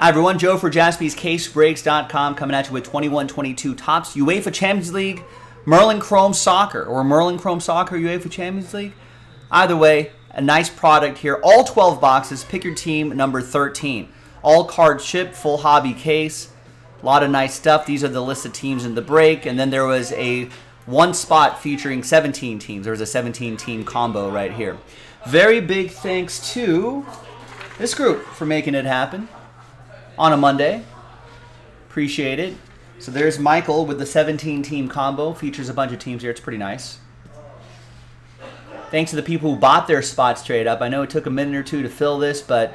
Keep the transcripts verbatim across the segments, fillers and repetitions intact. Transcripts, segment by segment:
Hi everyone, Joe for Jaspy's Case Breaks dot com coming at you with twenty-one twenty-two tops UEFA Champions League, Merlin Chrome Soccer, or Merlin Chrome Soccer UEFA Champions League. Either way, a nice product here. All twelve boxes, pick your team number thirteen. All card shipped, full hobby case. A lot of nice stuff. These are the list of teams in the break. And then there was a one spot featuring seventeen teams. There was a seventeen team combo right here. Very big thanks to this group for making it happen on a Monday. Appreciate it. So there's Michael with the seventeen team combo. Features a bunch of teams here. It's pretty nice. Thanks to the people who bought their spots straight up. I know it took a minute or two to fill this, but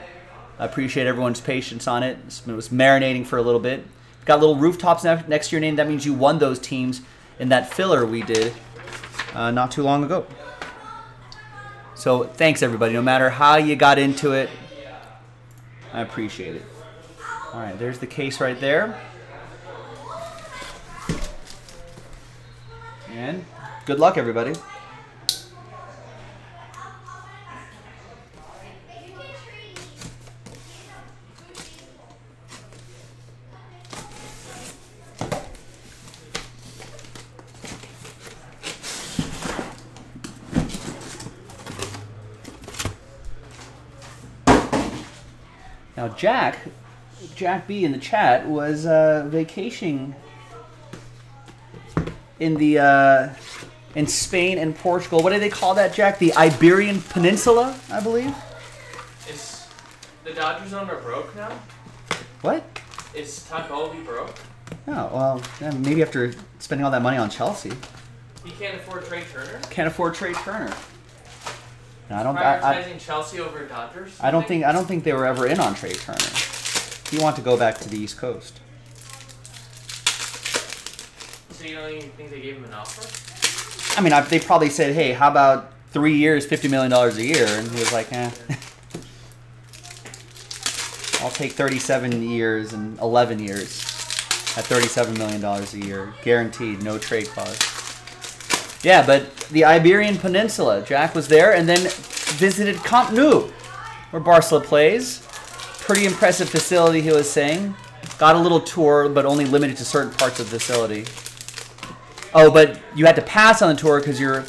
I appreciate everyone's patience on it. It was marinating for a little bit. Got little rooftops next to your name. That means you won those teams in that filler we did uh, not too long ago. So thanks, everybody. No matter how you got into it, I appreciate it. All right, there's the case right there. And good luck, everybody. Now, Jack, Jack B in the chat was uh, vacationing in the uh, in Spain and Portugal. What do they call that, Jack? The Iberian Peninsula, I believe. Is the Dodgers owner broke now? What? Is Todd Bowlby broke? No, oh, well, maybe after spending all that money on Chelsea. He can't afford Trey Turner. Can't afford Trey Turner. No, I don't. Prioritizing I, I, Chelsea over Dodgers. I don't think. I don't think they were ever in on Trey Turner. You want to go back to the East Coast. So you don't even think they gave him an offer? I mean, I, they probably said, "Hey, how about three years, fifty million dollars a year?" And he was like, "Eh, I'll take thirty-seven years and eleven years at thirty-seven million dollars a year, guaranteed, no trade clause." Yeah, but the Iberian Peninsula. Jack was there and then visited Camp Nou, where Barcelona plays. Pretty impressive facility, he was saying. Got a little tour, but only limited to certain parts of the facility. Oh, but you had to pass on the tour because your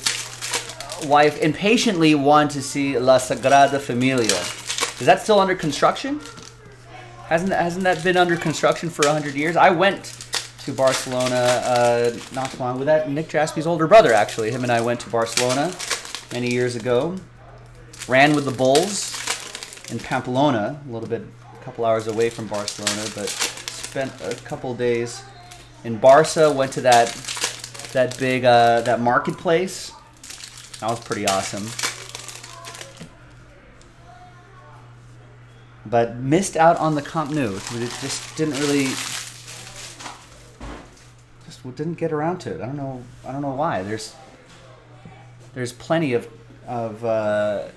wife impatiently wanted to see La Sagrada Familia. Is that still under construction? Hasn't that, hasn't that been under construction for one hundred years? I went to Barcelona, uh, not too long with that. Nick Jaspy's older brother, actually. Him and I went to Barcelona many years ago. Ran with the Bulls in Pamplona, a little bit, a couple hours away from Barcelona, but spent a couple days in Barca. Went to that that big uh, that marketplace. That was pretty awesome. But missed out on the Camp Nou. It just didn't really. Didn't get around to it. I don't know. I don't know why. There's there's plenty of of uh,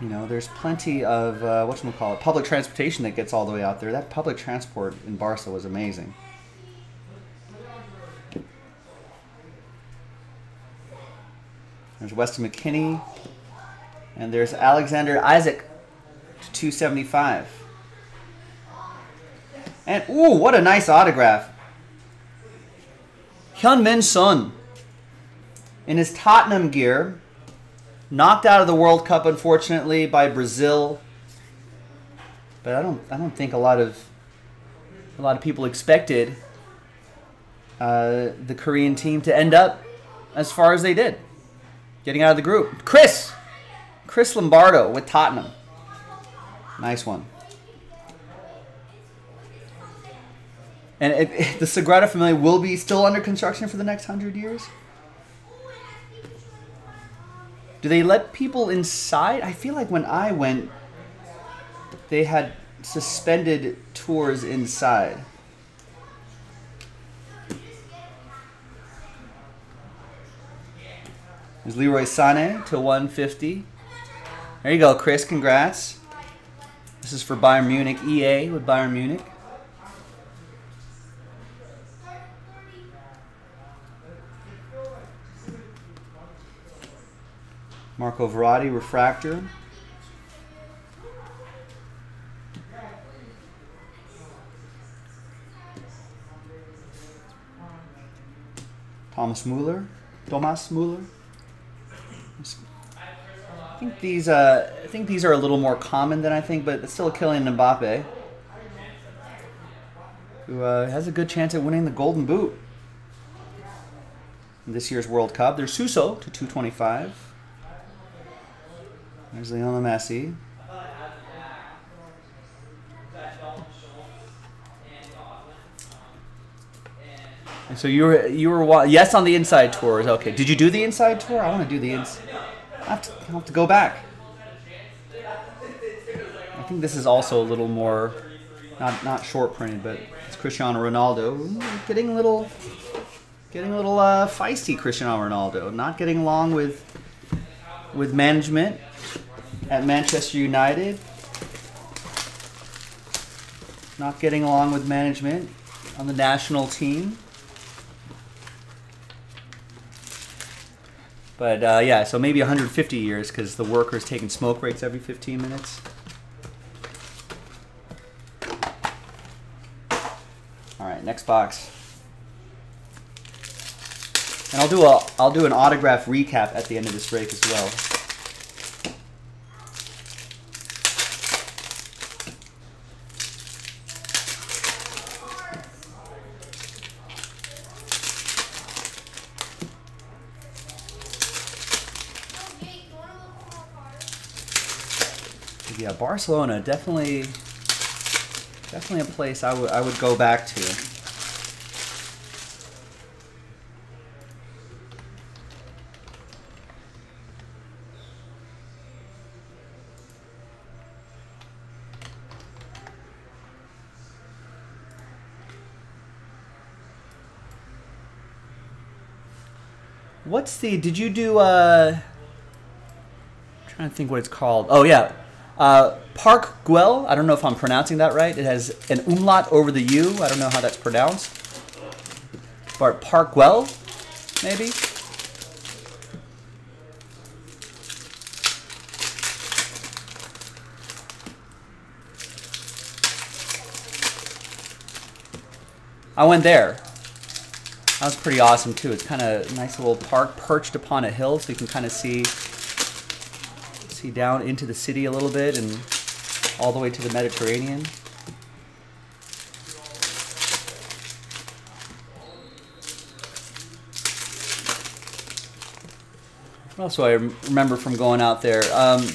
you know. There's plenty of uh, whatchamacallit, public transportation that gets all the way out there. That public transport in Barca was amazing. There's Weston McKennie, and there's Alexander Isak to two seventy-five. And ooh, what a nice autograph. Heung-min Son, in his Tottenham gear, knocked out of the World Cup, unfortunately, by Brazil. But I don't, I don't think a lot of, a lot of people expected uh, the Korean team to end up as far as they did, getting out of the group. Chris, Chris Lombardo with Tottenham, nice one. And it, it, the Sagrada Familia will be still under construction for the next hundred years? Do they let people inside? I feel like when I went, they had suspended tours inside. There's Leroy Sané to one fifty. There you go, Chris. Congrats. This is for Bayern Munich. E A with Bayern Munich. Marco Verratti, refractor. Thomas Muller, Thomas Muller. I think these, uh, I think these are a little more common than I think, but it's still Kylian Mbappe, who uh, has a good chance at winning the Golden Boot in this year's World Cup. There's Suso to two twenty-five. There's Lionel Messi. And so you were, you were, yes, on the inside tours. Okay, did you do the inside tour? I want to do the inside. I have to, I have to go back. I think this is also a little more, not not short printed, but it's Cristiano Ronaldo getting a little, getting a little uh, feisty. Cristiano Ronaldo not getting along with, with management at Manchester United. Not getting along with management on the national team. But, uh, yeah, so maybe one hundred fifty years because the worker's taking smoke breaks every fifteen minutes. All right, next box. And I'll do, a, I'll do an autograph recap at the end of this break as well. Yeah, Barcelona, definitely definitely a place I would I would go back to. What's the, did you do uh I'm trying to think what it's called. Oh yeah. Uh, Park Güell, I don't know if I'm pronouncing that right. It has an umlaut over the U. I don't know how that's pronounced. But Park Güell, maybe? I went there. That was pretty awesome, too. It's kind of a nice little park perched upon a hill, so you can kind of see... down into the city a little bit and all the way to the Mediterranean. What else do I remember from going out there? Um,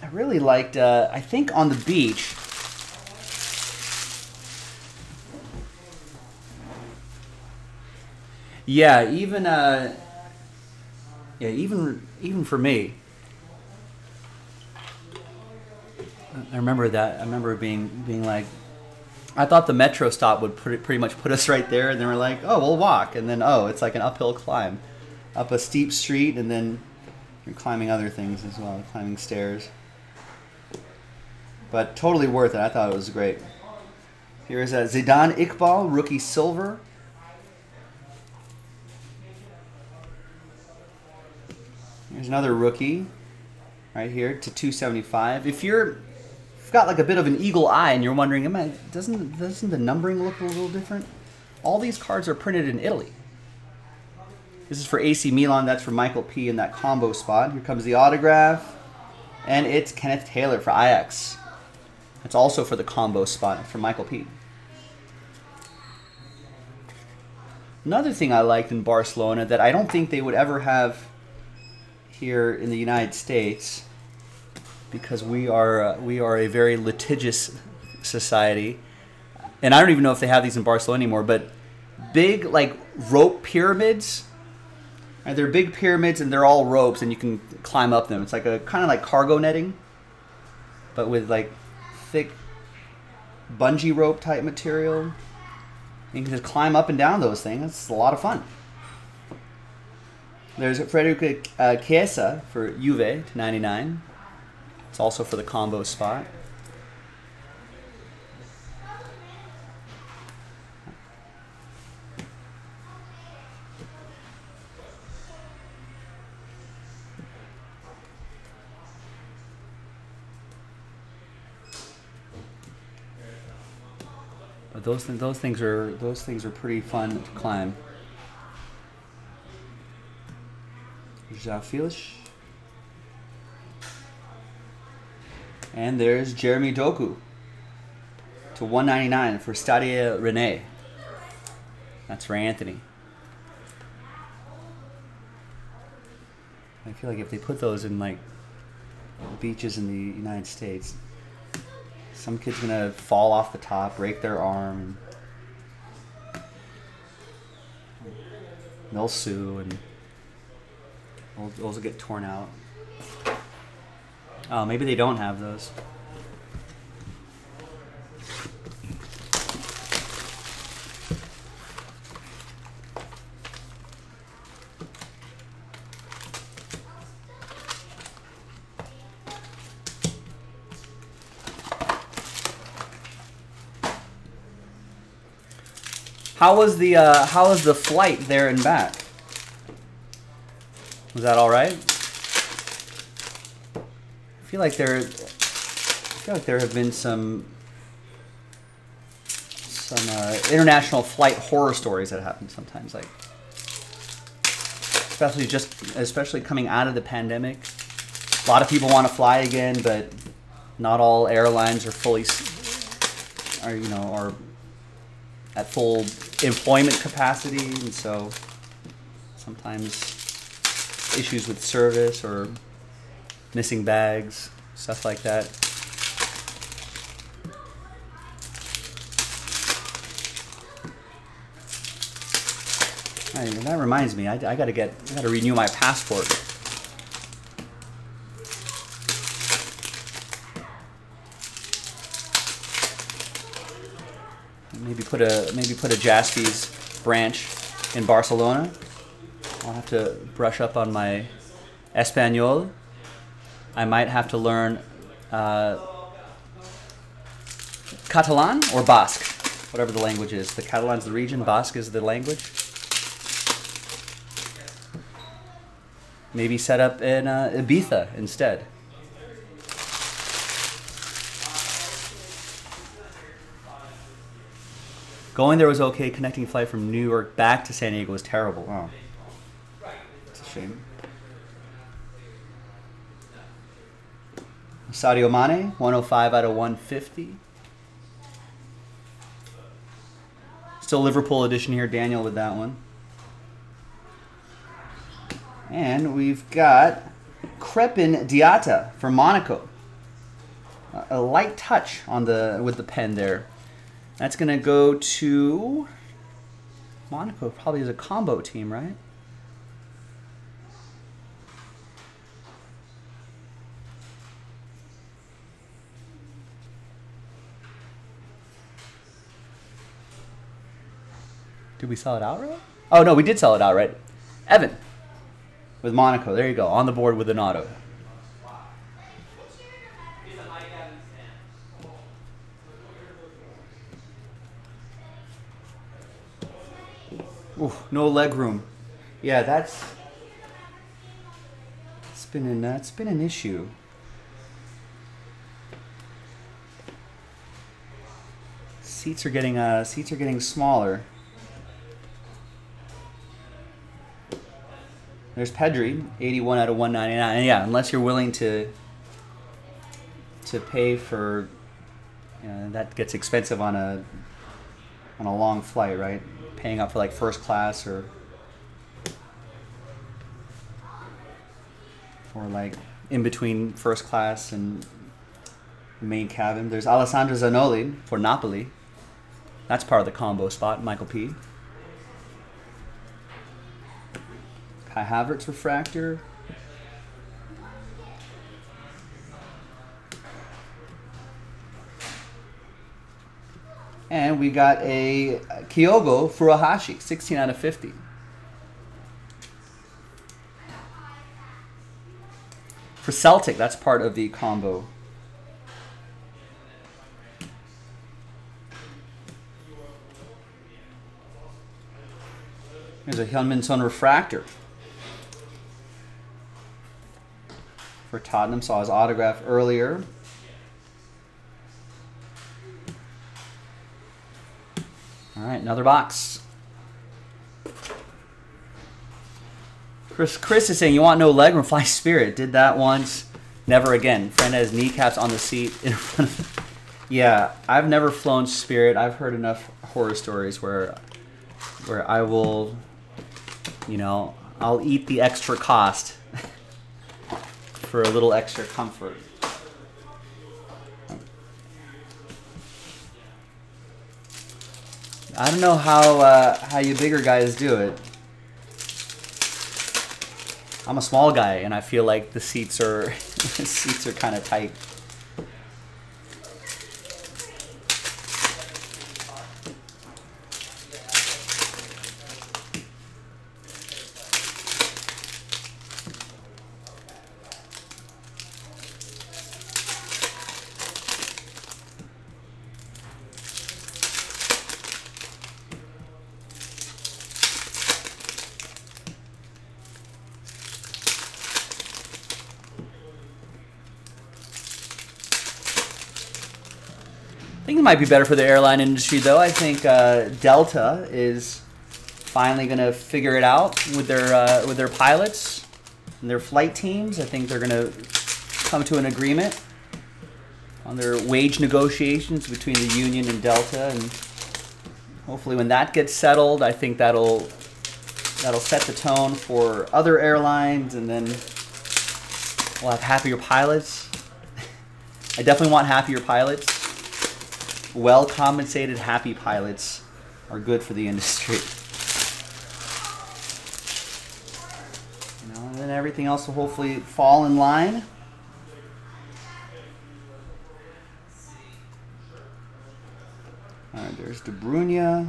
I really liked, uh, I think on the beach, yeah, even, uh, yeah, even... Even for me, I remember that. I remember being being like, I thought the metro stop would pretty, pretty much put us right there, and then we're like, oh, we'll walk, and then oh, it's like an uphill climb, up a steep street, and then you're climbing other things as well, climbing stairs. But totally worth it. I thought it was great. Here's a Zidane Iqbal, rookie silver. Here's another rookie right here to two seventy-five. If you're, you've got like a bit of an eagle eye and you're wondering, am I, doesn't, doesn't the numbering look a little different? All these cards are printed in Italy. This is for A C Milan. That's for Michael P in that combo spot. Here comes the autograph. And it's Kenneth Taylor for Ajax. That's also for the combo spot for Michael P. Another thing I liked in Barcelona that I don't think they would ever have here in the United States, because we are uh, we are a very litigious society, and I don't even know if they have these in Barcelona anymore. But big like rope pyramids, right? They're big pyramids and they're all ropes, and you can climb up them. It's like a kind of like cargo netting, but with like thick bungee rope type material. And you can just climb up and down those things. It's a lot of fun. There's Frederica uh, Chiesa for Juve to ninety-nine. It's also for the combo spot. But those th those things are those things are pretty fun to climb. João Felix. And there's Jeremy Doku to one ninety-nine for Stade Rennais. That's for Anthony. I feel like if they put those in like beaches in the United States, some kid's gonna fall off the top, break their arm, and they'll sue, and those will get torn out. Oh, maybe they don't have those. How was the uh, how was the flight there and back? Was that all right? I feel like there, I feel like there have been some some uh, international flight horror stories that happen sometimes, like especially just especially coming out of the pandemic. A lot of people want to fly again, but not all airlines are fully are you know are at full employment capacity, and so sometimes issues with service or missing bags, stuff like that. All right, and that reminds me, I, I gotta get, I gotta renew my passport. Maybe put a maybe put a Jaspy's branch in Barcelona. I'll have to brush up on my Espanol. I might have to learn uh, Catalan or Basque, whatever the language is. The Catalan's the region, Basque is the language. Maybe set up in uh, Ibiza instead. Going there was okay. Connecting flight from New York back to San Diego was terrible. Oh, it's a shame. Sadio Mane, one oh five out of one fifty. Still Liverpool edition here. Daniel with that one. And we've got Crepin Diatta for Monaco. A light touch on the with the pen there. That's going to go to Monaco, probably as a combo team, right? Did we sell it outright? Oh, no, we did sell it outright. Evan with Monaco. There you go, on the board with an auto. Ooh, no leg room. Yeah, that's it's been an that's been an issue. Seats are getting uh seats are getting smaller. There's Pedri, eighty-one out of one ninety-nine. And yeah, unless you're willing to to pay for, you know, that gets expensive on a on a long flight, right? Paying up for like first class or or like in between first class and main cabin. There's Alessandro Zanoli for Napoli. That's part of the combo spot. Michael P. Kai Havertz refractor. And we got a Kyogo Furuhashi, sixteen out of fifty. For Celtic, that's part of the combo. There's a Heung-min Son refractor. For Tottenham, saw his autograph earlier. All right, another box. Chris, Chris is saying, you want no leg room? Fly Spirit did that once. Never again. Friend has kneecaps on the seat in front of... Yeah, I've never flown Spirit. I've heard enough horror stories where where I will, you know, I'll eat the extra cost for a little extra comfort. I don't know how uh, how you bigger guys do it. I'm a small guy, and I feel like the seats are the seats are kind of tight. Might be better for the airline industry, though. I think uh, Delta is finally going to figure it out with their uh, with their pilots and their flight teams. I think they're going to come to an agreement on their wage negotiations between the union and Delta, and hopefully, when that gets settled, I think that'll that'll set the tone for other airlines, and then we'll have happier pilots. I definitely want happier pilots. Well-compensated, happy pilots are good for the industry. You know, and then everything else will hopefully fall in line. All right, there's De Bruyne.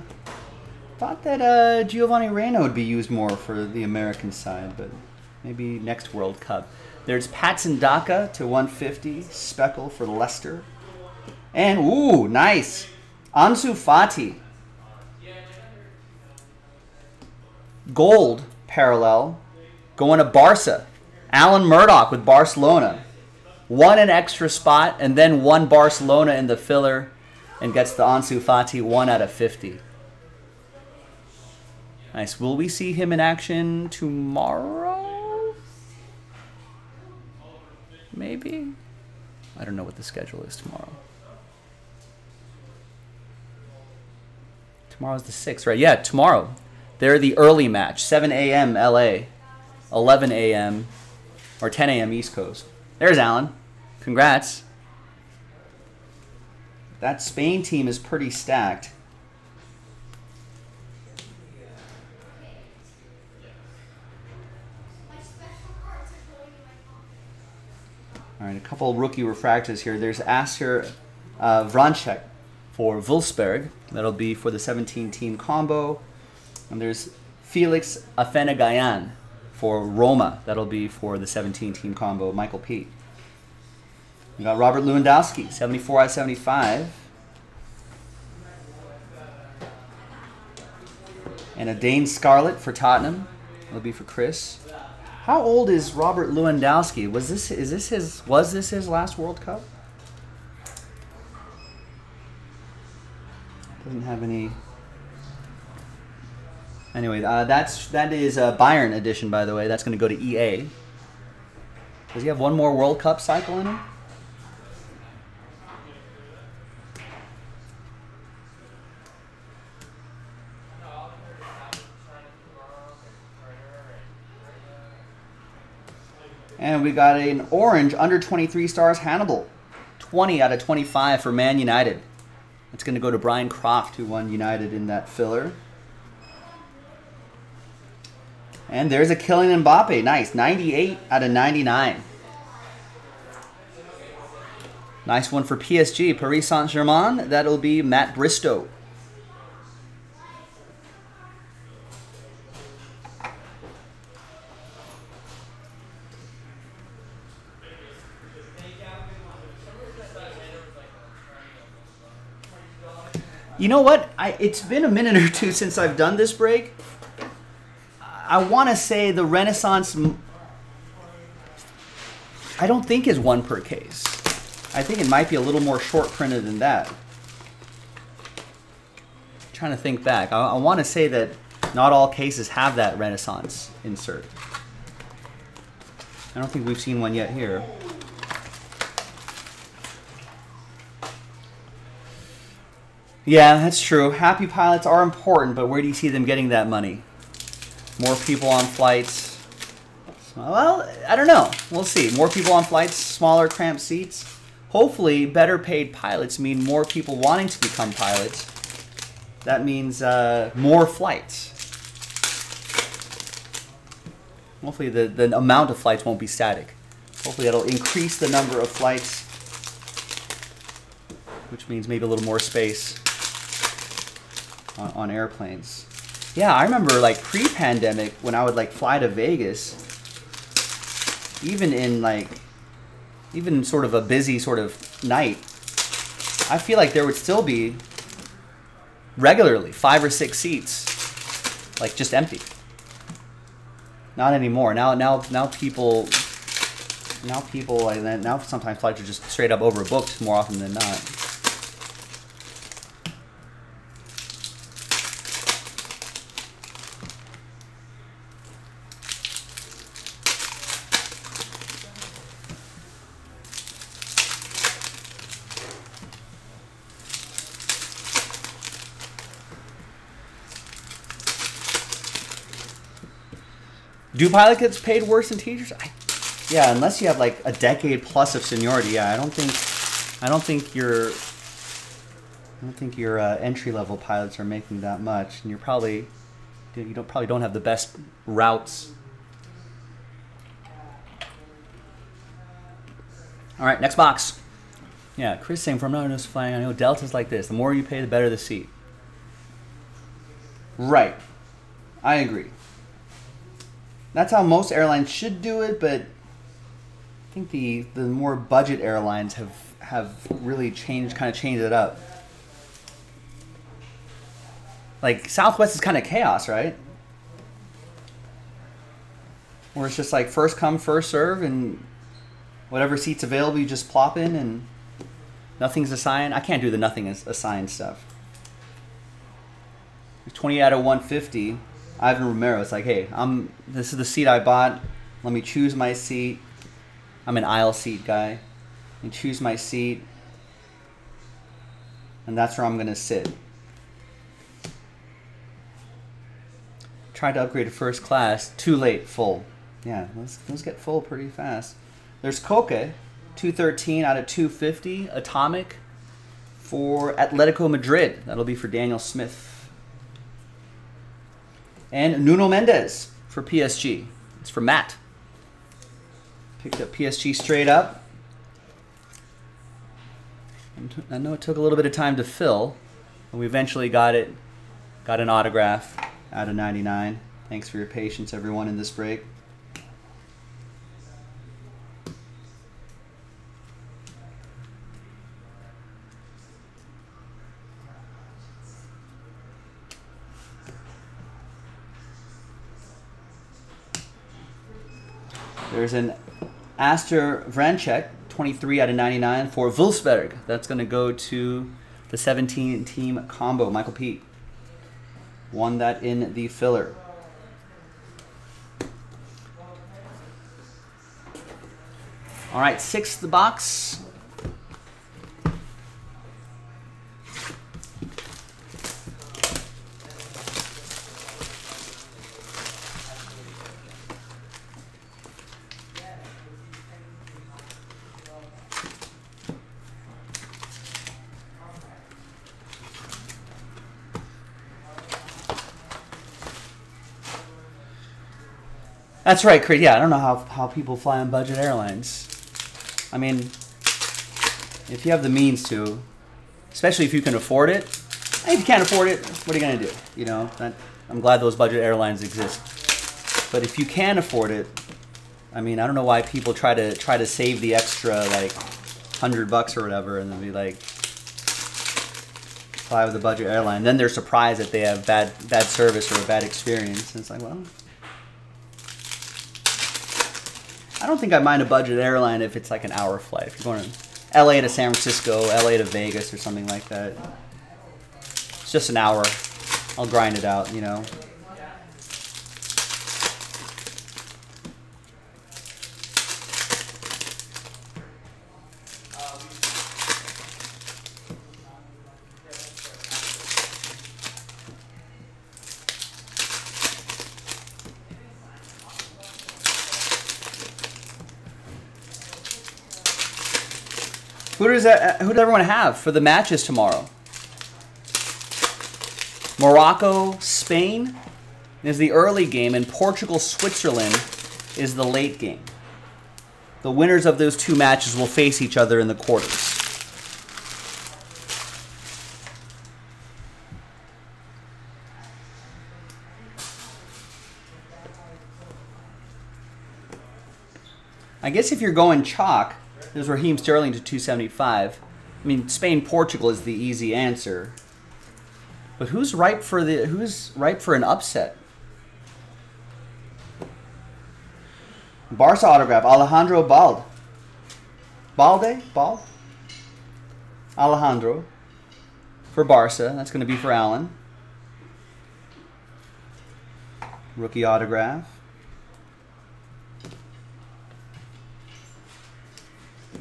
Thought that uh, Giovanni Reyna would be used more for the American side, but maybe next World Cup. There's Patson Daka to one fifty, Speckle for Leicester. And, ooh, nice. Ansu Fati. Gold parallel. Going to Barca. Alan Murdoch with Barcelona. Won an extra spot and then won Barcelona in the filler and gets the Ansu Fati one out of fifty. Nice. Will we see him in action tomorrow? Maybe. I don't know what the schedule is tomorrow. Tomorrow's the sixth, right? Yeah, tomorrow. They're the early match, seven A M L A, eleven A M or ten A M East Coast. There's Alan. Congrats. That Spain team is pretty stacked. All right, a couple of rookie refractors here. There's Asker uh, Vranchek for Wolfsburg. That'll be for the seventeen team combo. And there's Felix Afenegayan for Roma. That'll be for the seventeen team combo, Michael P. We got Robert Lewandowski, seventy-four out of seventy-five. And a Dane Scarlett for Tottenham. That'll be for Chris. How old is Robert Lewandowski? Was this is this his was this his last World Cup? Doesn't have any. Anyway, uh, that's that is a Bayern edition, by the way. That's going to go to E A. Does he have one more World Cup cycle in him? And we got an orange under twenty-three stars Hannibal, twenty out of twenty-five for Man United. It's going to go to Brian Croft, who won United in that filler. And there's a Kylian Mbappe. Nice. ninety-eight out of ninety-nine. Nice one for P S G. Paris Saint-Germain. That'll be Matt Bristow. You know what? I, it's been a minute or two since I've done this break. I want to say the Renaissance, I don't think is one per case. I think it might be a little more short printed than that. I'm trying to think back. I, I want to say that not all cases have that Renaissance insert. I don't think we've seen one yet here. Yeah, that's true. Happy pilots are important, but where do you see them getting that money? More people on flights. Well, I don't know. We'll see. More people on flights, smaller cramped seats. Hopefully, better paid pilots mean more people wanting to become pilots. That means uh, more flights. Hopefully the, the amount of flights won't be static. Hopefully that'll increase the number of flights, which means maybe a little more space on, on airplanes. Yeah, I remember like pre-pandemic when I would like fly to Vegas, even in like, even sort of a busy sort of night, I feel like there would still be regularly five or six seats like just empty. Not anymore. Now now now people now people and then now sometimes flights are just straight up overbooked more often than not. Do pilots get paid worse than teachers? I, yeah, unless you have like a decade plus of seniority. Yeah, I don't think, I don't think your, I don't think your uh, entry level pilots are making that much, and you're probably, you don't probably don't have the best routes. All right, next box. Yeah, Chris saying from now on just flying. I know Delta's like this. The more you pay, the better the seat. Right, I agree. That's how most airlines should do it, but I think the, the more budget airlines have, have really changed, kind of changed it up. Like, Southwest is kind of chaos, right? Where it's just like first come, first serve, and whatever seat's available, you just plop in, and nothing's assigned. I can't do the nothing assigned stuff. twenty out of one fifty. Ivan Romero, it's like, hey, I'm, this is the seat I bought. Let me choose my seat. I'm an aisle seat guy. Let me choose my seat. And that's where I'm going to sit. Tried to upgrade to first class. Too late, full. Yeah, let's, let's get full pretty fast. There's Koke, two thirteen out of two fifty. Atomic for Atletico Madrid. That'll be for Daniel Smith. And Nuno Mendes for P S G. It's for Matt. Picked up P S G straight up. And I know it took a little bit of time to fill, but we eventually got it. Got an autograph out of ninety-nine. Thanks for your patience, everyone, in this break. There's an Aster Vranchek, twenty-three out of ninety-nine for Wolfsberg. That's going to go to the seventeen team combo. Michael Pete won that in the filler. All right, sixth box. That's right, Chris. Yeah, I don't know how, how people fly on budget airlines. I mean, if you have the means to, especially if you can afford it. If you can't afford it, what are you going to do? You know, that, I'm glad those budget airlines exist. But if you can afford it, I mean, I don't know why people try to try to save the extra, like, a hundred bucks or whatever, and then be like, fly with a budget airline. Then they're surprised that they have bad, bad service or a bad experience. And it's like, well, I don't think I mind a budget airline if it's like an hour flight. If you're going to L A to San Francisco, L A to Vegas or something like that, it's just an hour. I'll grind it out, you know. Who does that, who does everyone have for the matches tomorrow? Morocco, Spain is the early game, and Portugal, Switzerland is the late game. The winners of those two matches will face each other in the quarters. I guess if you're going chalk, there's Raheem Sterling to two seventy-five. I mean, Spain, Portugal is the easy answer. But who's ripe for the who's ripe for an upset? Barca autograph, Alejandro Balde. Balde? Balde? Alejandro for Barca. That's going to be for Alan. Rookie autograph.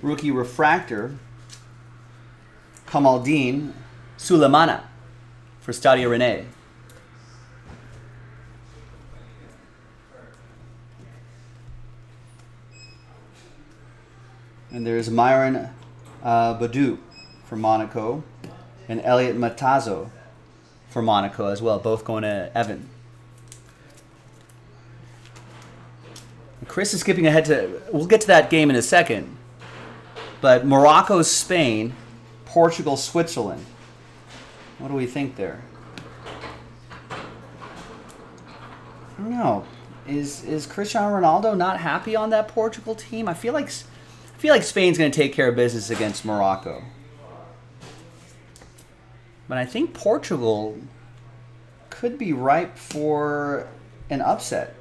Rookie refractor, Kamaldeen Sulemana for Stade Rennais. And there's Myron uh, Badu for Monaco and Elliot Matazzo for Monaco as well, both going to Evan. And Chris is skipping ahead to, we'll get to that game in a second. But Morocco, Spain, Portugal, Switzerland. What do we think there? I don't know. Is is Cristiano Ronaldo not happy on that Portugal team? I feel like I feel like Spain's going to take care of business against Morocco. But I think Portugal could be ripe for an upset.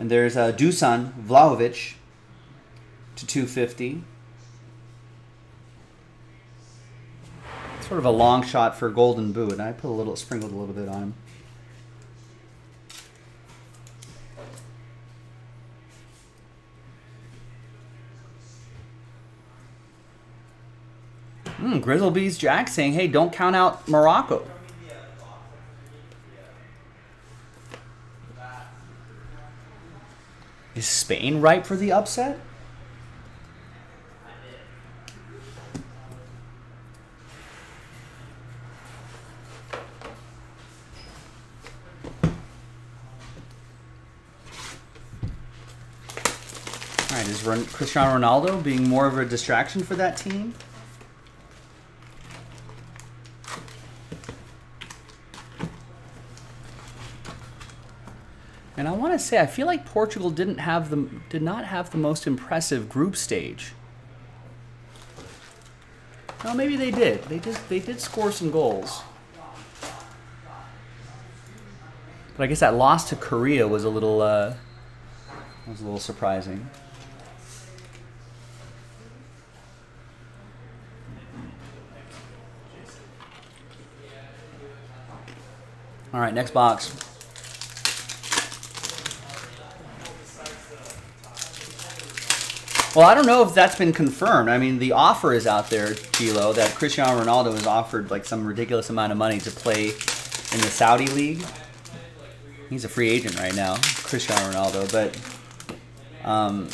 And there's uh, Dusan Vlahovic to two fifty. Sort of a long shot for Golden Boot, and I put a little, sprinkled a little bit on him. Mm, Grizzlebees Jack saying, "Hey, don't count out Morocco." Is Spain ripe for the upset? All right, is Cristiano Ronaldo being more of a distraction for that team? And I want to say, I feel like Portugal didn't have the did not have the most impressive group stage. No, maybe they did. They did they did score some goals. But I guess that loss to Korea was a little uh, was a little surprising. All right, next box. Well, I don't know if that's been confirmed. I mean, the offer is out there, Gilo, that Cristiano Ronaldo is offered like some ridiculous amount of money to play in the Saudi League. He's a free agent right now, Cristiano Ronaldo. But, um,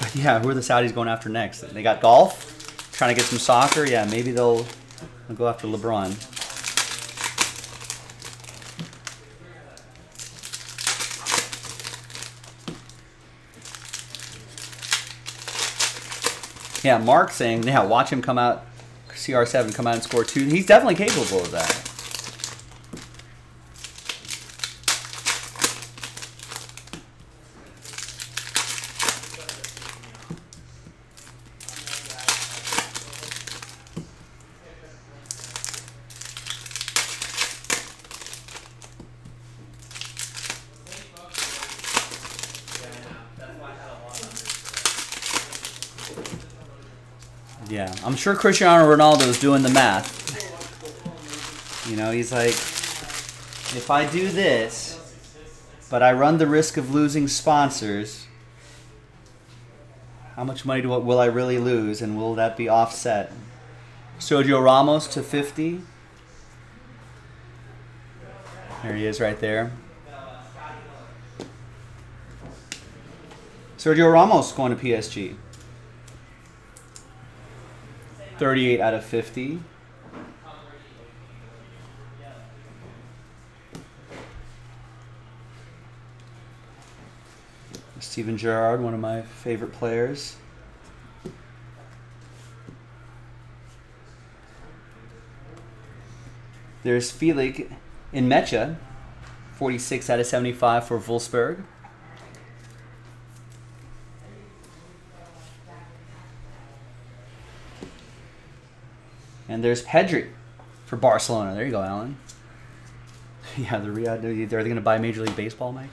but yeah, who are the Saudis going after next? They got golf, trying to get some soccer. Yeah, maybe they'll, they'll go after LeBron. Yeah, Mark saying, yeah, watch him come out, C R seven come out and score two. He's definitely capable of that. Yeah, I'm sure Cristiano Ronaldo is doing the math. You know, he's like, if I do this, but I run the risk of losing sponsors, how much money do will I really lose, and will that be offset? Sergio Ramos to fifty. There he is right there. Sergio Ramos going to P S G. thirty-eight out of fifty. Steven Gerrard, one of my favorite players. There's Felix Inmecha, forty-six out of seventy-five for Wolfsburg. And there's Pedri for Barcelona. There you go, Alan. Yeah, the Riyadh, are they going to buy Major League Baseball, Mike?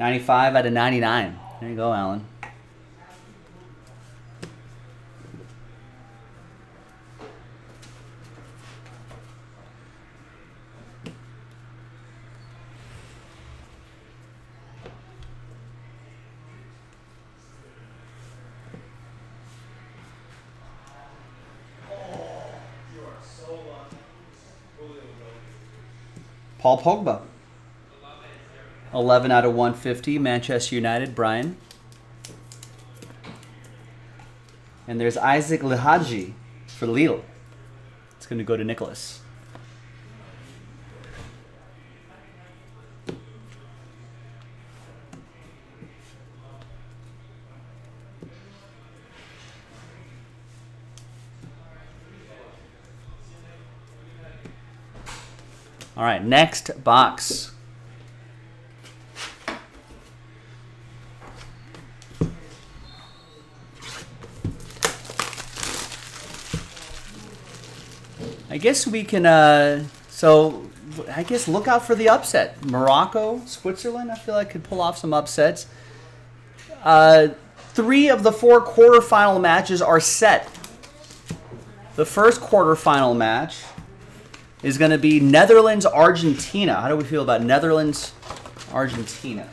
ninety-five out of ninety-nine. There you go, Alan. Paul Pogba, eleven out of one fifty, Manchester United, Brian. And there's Isaac Lihaji for Lille. It's going to go to Nicholas. All right, next box. I guess we can, uh, so I guess look out for the upset. Morocco, Switzerland, I feel I could pull off some upsets. Uh, three of the four quarterfinal matches are set. The first quarterfinal match is going to be Netherlands, Argentina. How do we feel about Netherlands, Argentina?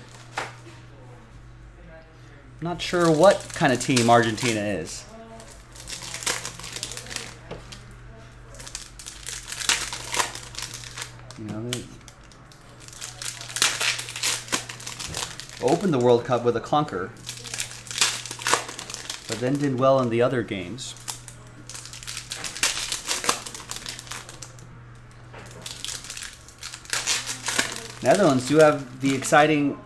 I'm not sure what kind of team Argentina is. You know, they opened the World Cup with a clunker, but then did well in the other games. Netherlands do have the exciting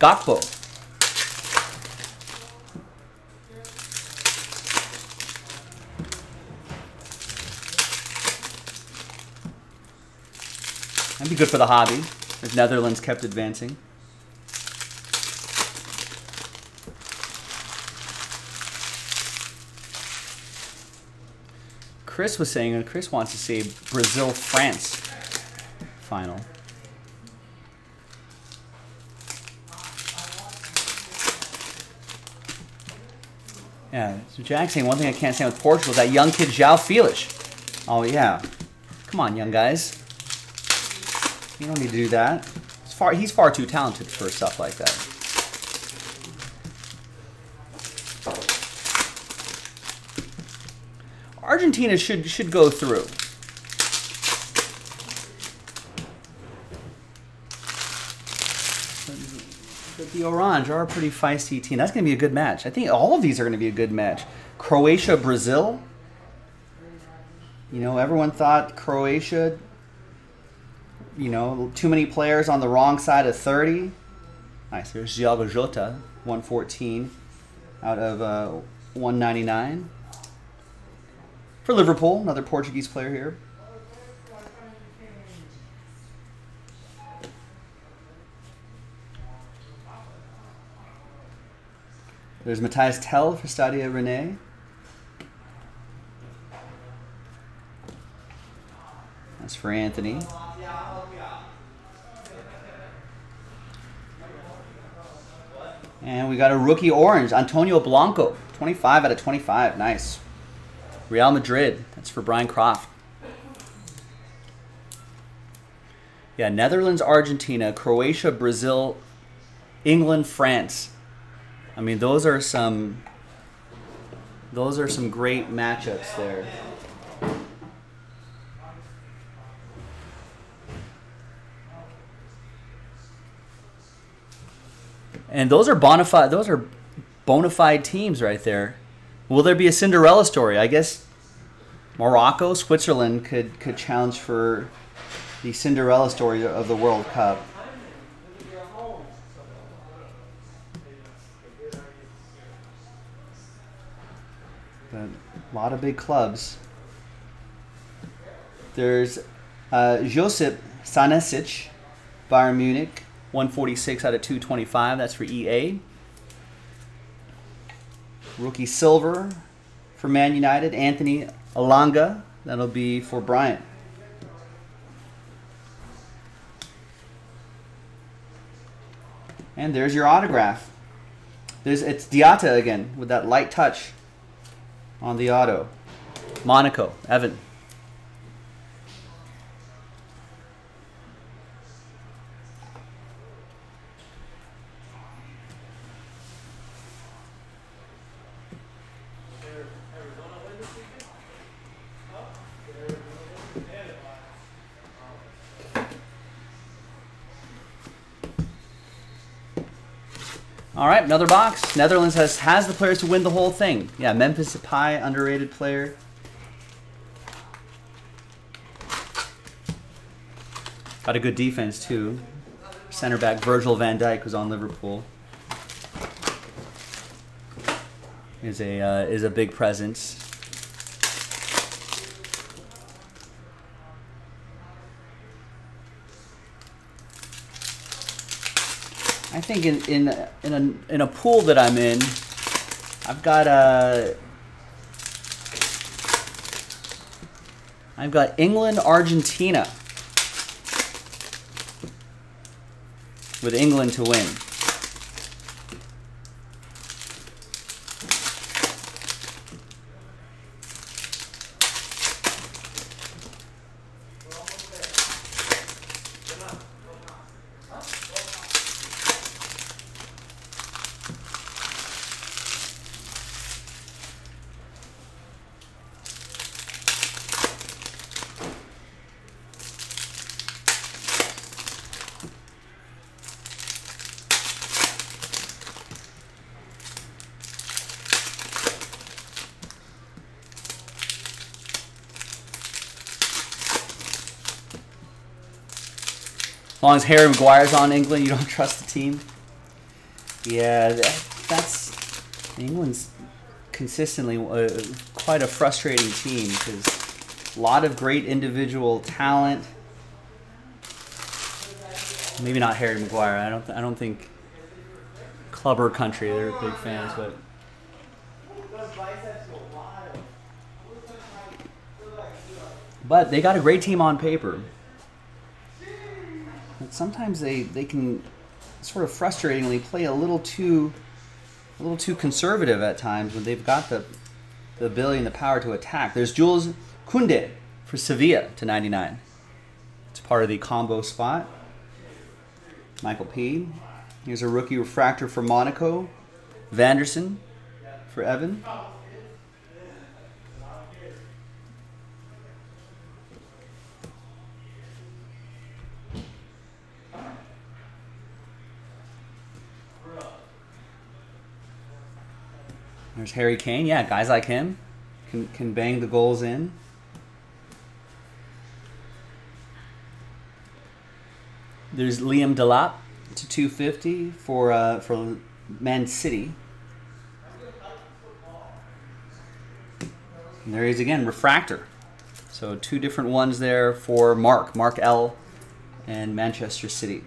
Gakpo. That'd be good for the hobby if Netherlands kept advancing. Chris was saying, and Chris wants to see Brazil-France final. Yeah, so Jack's saying one thing I can't stand with Portugal is that young kid, João Felix. Oh, yeah. Come on, young guys. You don't need to do that. It's far, he's far too talented for stuff like that. Argentina should, should go through. The Orange are a pretty feisty team. That's going to be a good match. I think all of these are going to be a good match. Croatia, Brazil. You know, everyone thought Croatia, you know, too many players on the wrong side of thirty. Nice. There's Thiago Jota, one fourteen out of one ninety-nine. For Liverpool, another Portuguese player here. There's Matthias Tel for Stade Rennais. That's for Anthony. And we got a rookie orange, Antonio Blanco, twenty-five out of twenty-five. Nice. Real Madrid. That's for Brian Croft. Yeah, Netherlands, Argentina, Croatia, Brazil, England, France. I mean, those are some Those are some great matchups there. And those are bona fide, those are bona fide teams right there. Will there be a Cinderella story? I guess Morocco, Switzerland could could challenge for the Cinderella story of the World Cup. But a lot of big clubs. There's uh, Josip Stanisic, Bayern Munich, one forty-six out of two twenty-five. That's for E A. Rookie silver for Man United, Anthony Alanga. That'll be for Bryant. And there's your autograph. There's it's Diatta again with that light touch on the auto. Monaco, Evan. All right, another box. Netherlands has has the players to win the whole thing. Yeah, Memphis Depay, underrated player. Got a good defense too. Center back Virgil van Dijk was on Liverpool. Is a uh, is a big presence. I think in in in a in a pool that I'm in, I've got a I've got England, Argentina, with England to win. As long as Harry Maguire's on England, you don't trust the team. Yeah, that, that's England's consistently uh, quite a frustrating team because a lot of great individual talent. Maybe not Harry Maguire. I don't. I don't think club or country. They're big fans, but. But they got a great team on paper. Sometimes they, they can sort of frustratingly play a little too a little too conservative at times when they've got the, the ability and the power to attack. There's Jules Koundé for Sevilla to ninety-nine. It's part of the combo spot. Michael P. Here's a rookie refractor for Monaco. Vanderson for Evan. There's Harry Kane. Yeah, guys like him can, can bang the goals in. There's Liam Delap to two fifty for, uh, for Man City. And there he is again, refractor. So two different ones there for Mark, Mark L. and Manchester City.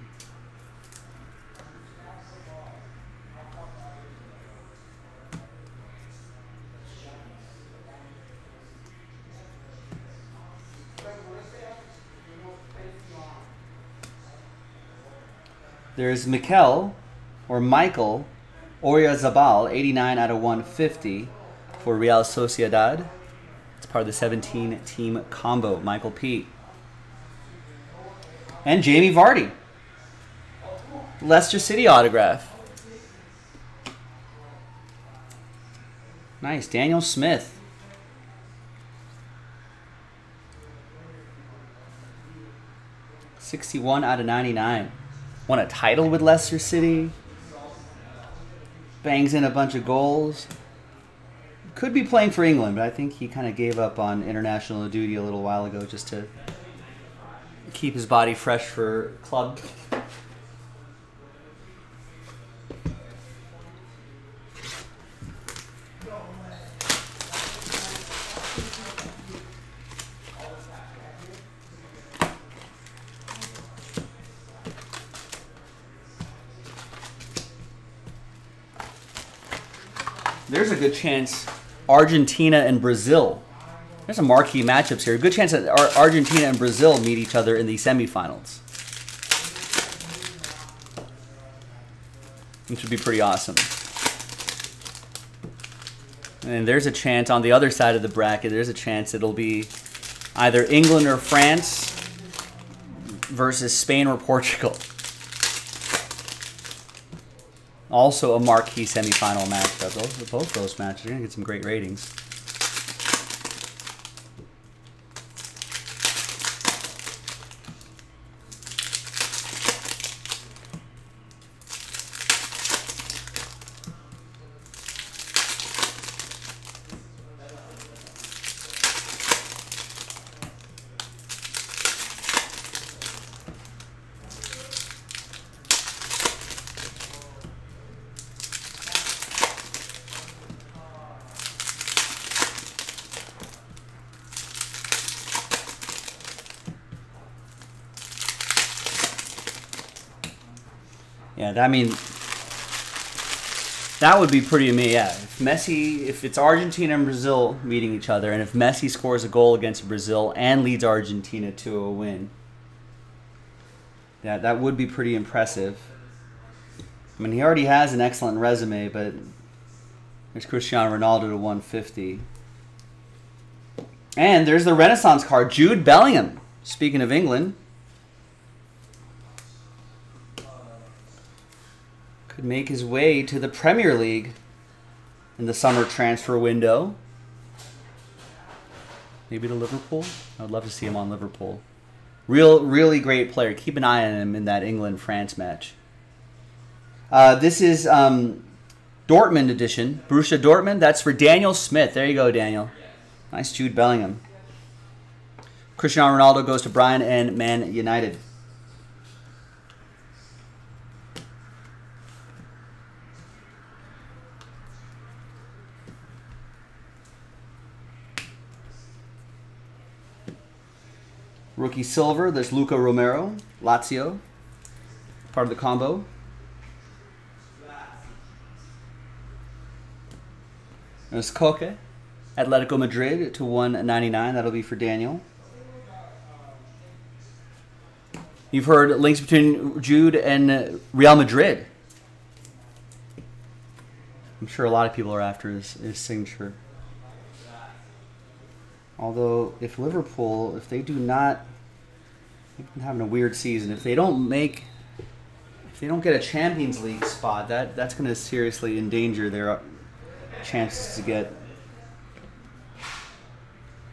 There's Mikel, or Michael, Oyarzabal, eighty-nine out of one fifty for Real Sociedad. It's part of the seventeen team combo, Michael P. And Jamie Vardy, Leicester City autograph. Nice, Daniel Smith. sixty-one out of ninety-nine. Won a title with Leicester City. Bangs in a bunch of goals. Could be playing for England, but I think he kind of gave up on international duty a little while ago just to keep his body fresh for club. There's a good chance Argentina and Brazil. There's some marquee matchups here. Good chance that Argentina and Brazil meet each other in the semifinals. Which would be pretty awesome. And there's a chance on the other side of the bracket, there's a chance it'll be either England or France versus Spain or Portugal. Also a marquee semifinal matchup. Those, both those matches are going to get some great ratings. Yeah, I mean, that would be pretty amazing. Yeah, if Messi, if it's Argentina and Brazil meeting each other, and if Messi scores a goal against Brazil and leads Argentina to a win, yeah, that would be pretty impressive. I mean, he already has an excellent resume, but there's Cristiano Ronaldo to one fifty. And there's the Renaissance card, Jude Bellingham, speaking of England. Could make his way to the Premier League in the summer transfer window. Maybe to Liverpool. I would love to see him on Liverpool. Real, really great player. Keep an eye on him in that England-France match. Uh, this is um, Dortmund edition. Borussia Dortmund. That's for Daniel Smith. There you go, Daniel. Nice Jude Bellingham. Cristiano Ronaldo goes to Brian and Man United. Rookie silver, there's Luca Romero, Lazio, part of the combo. There's Koke, Atletico Madrid to one ninety-nine. That'll be for Daniel. You've heard links between Jude and Real Madrid. I'm sure a lot of people are after his, his signature. Although, if Liverpool, if they do not, they've been having a weird season. If they don't make, if they don't get a Champions League spot, that, that's going to seriously endanger their chances to get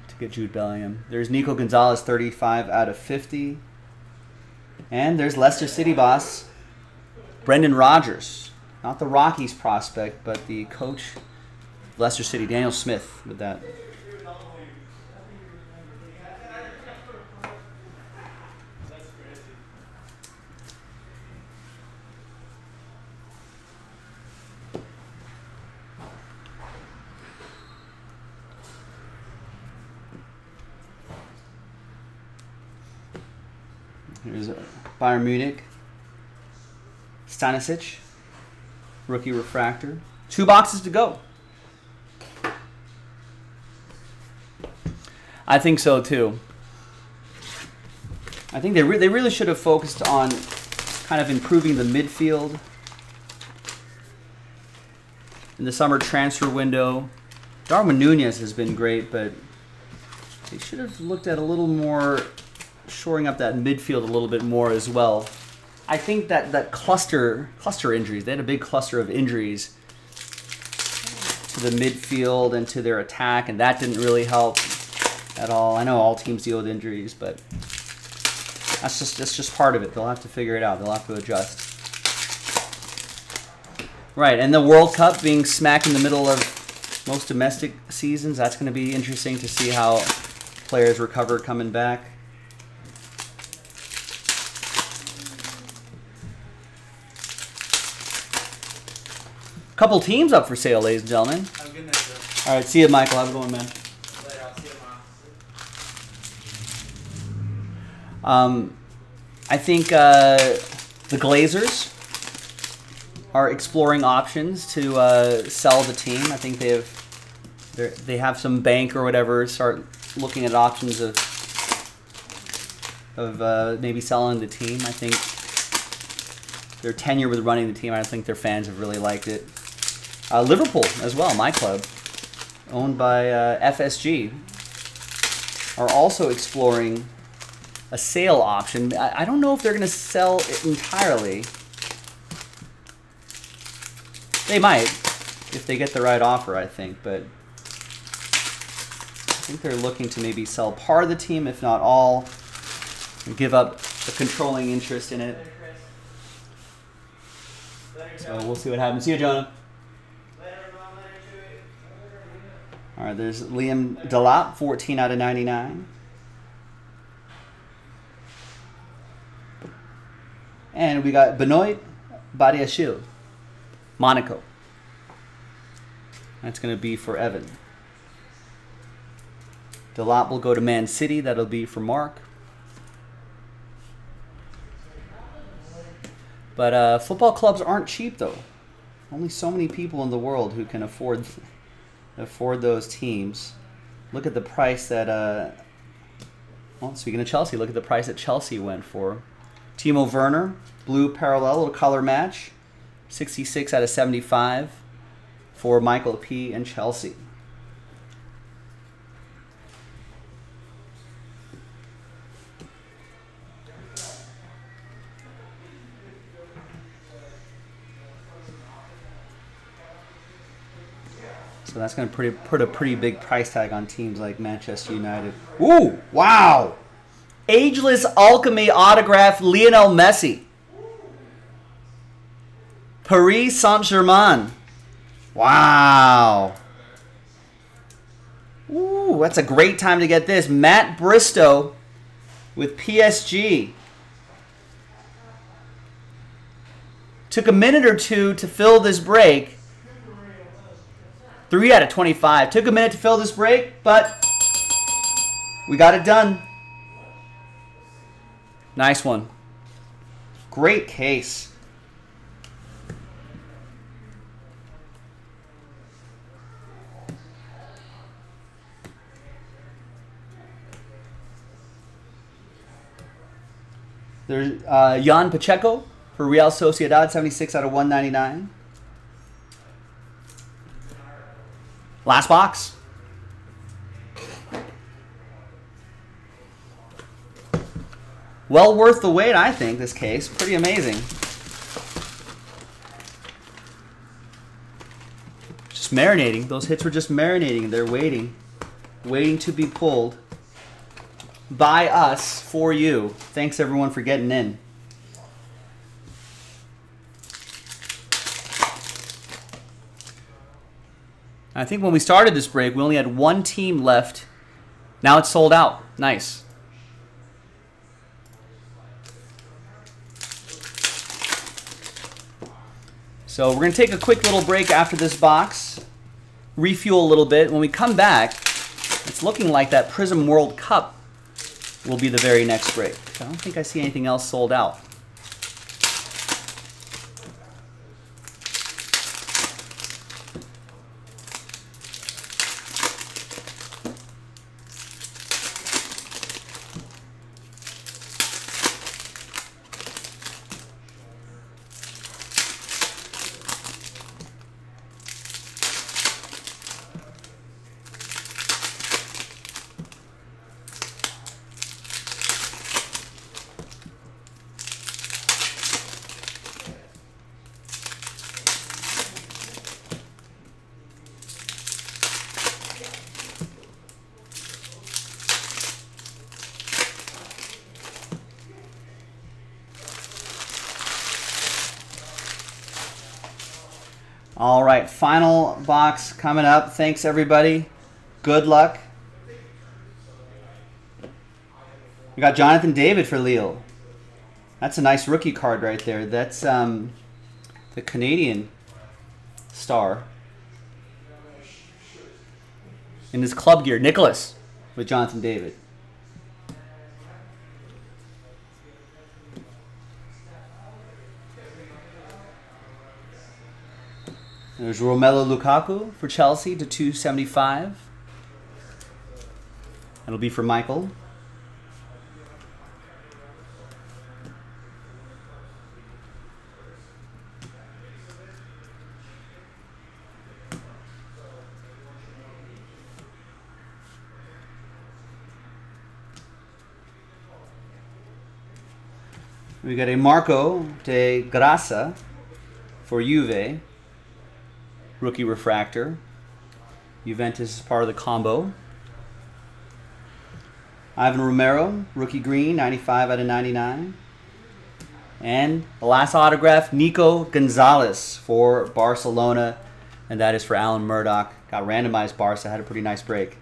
to get Jude Bellingham. There's Nico Gonzalez, thirty-five out of fifty. And there's Leicester City boss, Brendan Rodgers. Not the Rockies prospect, but the coach of Leicester City, Daniel Smith, with that. There's Bayern Munich, Stanisic, rookie refractor. Two boxes to go. I think so too. I think they re they really should have focused on kind of improving the midfield in the summer transfer window. Darwin Nunez has been great, but they should have looked at a little more. Shoring up that midfield a little bit more as well. I think that that cluster cluster injuries, they had a big cluster of injuries to the midfield and to their attack, and that didn't really help at all. I know all teams deal with injuries, but that's just that's just part of it. They'll have to figure it out. They'll have to adjust. Right, and the World Cup being smack in the middle of most domestic seasons, that's going to be interesting to see how players recover coming back. A couple teams up for sale, ladies and gentlemen. Have a good night, sir. All right, see you, Michael. Have a good one, man. Later, I'll see you tomorrow. Um, I think uh, the Glazers are exploring options to uh, sell the team. I think they have they have some bank or whatever start looking at options of of uh, maybe selling the team. I think their tenure with running the team, I think their fans have really liked it. Uh, Liverpool as well, my club, owned by uh, F S G, are also exploring a sale option. I, I don't know if they're going to sell it entirely. They might, if they get the right offer, I think, but I think they're looking to maybe sell part of the team, if not all, and give up a controlling interest in it. So we'll see what happens. See you, Jonah. All right, there's Liam Delap, fourteen out of ninety-nine. And we got Benoit Badiashile, Monaco. That's going to be for Evan. Delap will go to Man City. That'll be for Mark. But uh, football clubs aren't cheap, though. Only so many people in the world who can afford afford those teams. Look at the price that... Uh, well, speaking of Chelsea, look at the price that Chelsea went for. Timo Werner, blue parallel, a little color match. sixty-six out of seventy-five for Michael P. and Chelsea. So that's going to pretty, put a pretty big price tag on teams like Manchester United. Ooh, wow! Ageless Alchemy autograph Lionel Messi. Paris Saint-Germain. Wow. Ooh, that's a great time to get this. Matt Bristow with P S G. Took a minute or two to fill this break. three out of twenty-five. Took a minute to fill this break, but we got it done. Nice one. Great case. There's uh, Jan Pacheco for Real Sociedad, seventy-six out of one ninety-nine. Last box. Well worth the wait, I think, this case. Pretty amazing. Just marinating. Those hits were just marinating. They're waiting. Waiting to be pulled. By us, for you. Thanks, everyone, for getting in. I think when we started this break, we only had one team left. Now it's sold out. Nice. So we're going to take a quick little break after this box, refuel a little bit. When we come back, it's looking like that Prism World Cup will be the very next break. I don't think I see anything else sold out. All right, final box coming up. Thanks, everybody. Good luck. We got Jonathan David for Lille. That's a nice rookie card right there. That's um, the Canadian star. In his club gear, Nicholas with Jonathan David. There's Romelu Lukaku for Chelsea to two seventy-five. That'll be for Michael. We got a Marco de Graça for Juve. Rookie refractor. Juventus is part of the combo. Ivan Romero, rookie green, ninety-five out of ninety-nine. And the last autograph, Nico Gonzalez for Barcelona. And that is for Alan Murdoch. Got randomized Barca, had a pretty nice break.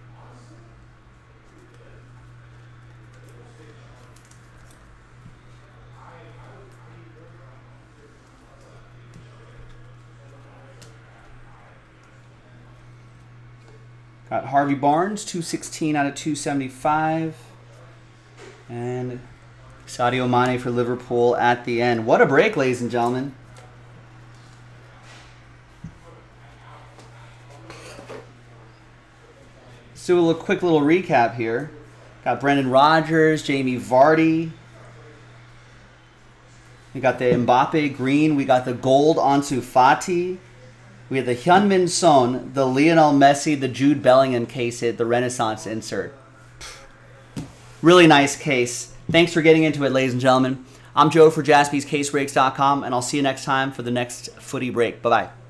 Got Harvey Barnes, two sixteen out of two seventy-five. And Sadio Mane for Liverpool at the end. What a break, ladies and gentlemen. Let's do a little, quick little recap here. Got Brendan Rodgers, Jamie Vardy. We got the Mbappe green. We got the gold Ansu Fati. We have the Heung-min Son, the Lionel Messi, the Jude Bellingham case hit, the Renaissance insert. Really nice case. Thanks for getting into it, ladies and gentlemen. I'm Joe for Jaspy's Case Breaks dot com, and I'll see you next time for the next footy break. Bye-bye.